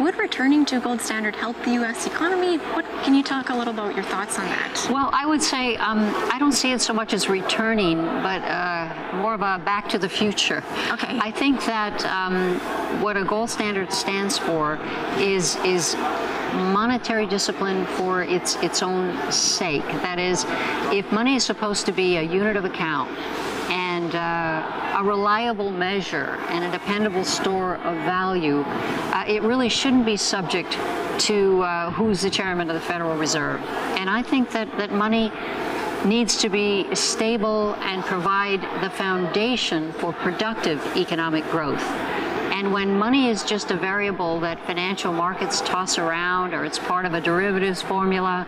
Would returning to a gold standard help the U.S. economy? What can you talk a little about your thoughts on that? Well, I would say I don't see it so much as returning, but more of a back to the future. Okay. I think that what a gold standard stands for is monetary discipline for its own sake. That is, if money is supposed to be a unit of account and a reliable measure and a dependable store of value, it really shouldn't be subject to who's the chairman of the Federal Reserve. And I think that money needs to be stable and provide the foundation for productive economic growth. And when money is just a variable that financial markets toss around, or it's part of a derivatives formula,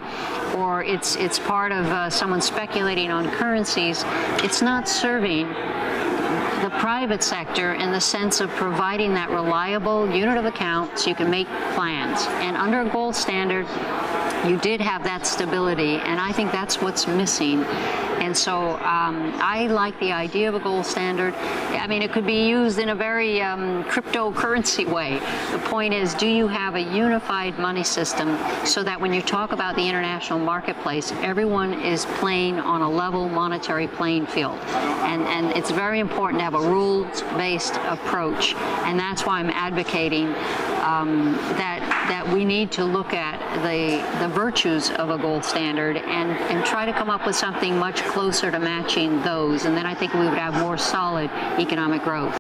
or it's part of someone speculating on currencies, it's not serving the private sector in the sense of providing that reliable unit of account so you can make plans. And under a gold standard, you did have that stability, and I think that's what's missing. And so I like the idea of a gold standard. I mean, it could be used in a very cryptocurrency way. The point is, do you have a unified money system so that when you talk about the international marketplace, everyone is playing on a level monetary playing field? And it's very important to have a rules-based approach. And that's why I'm advocating that we need to look at the virtues of a gold standard and try to come up with something much closer to matching those, and then I think we would have more solid economic growth.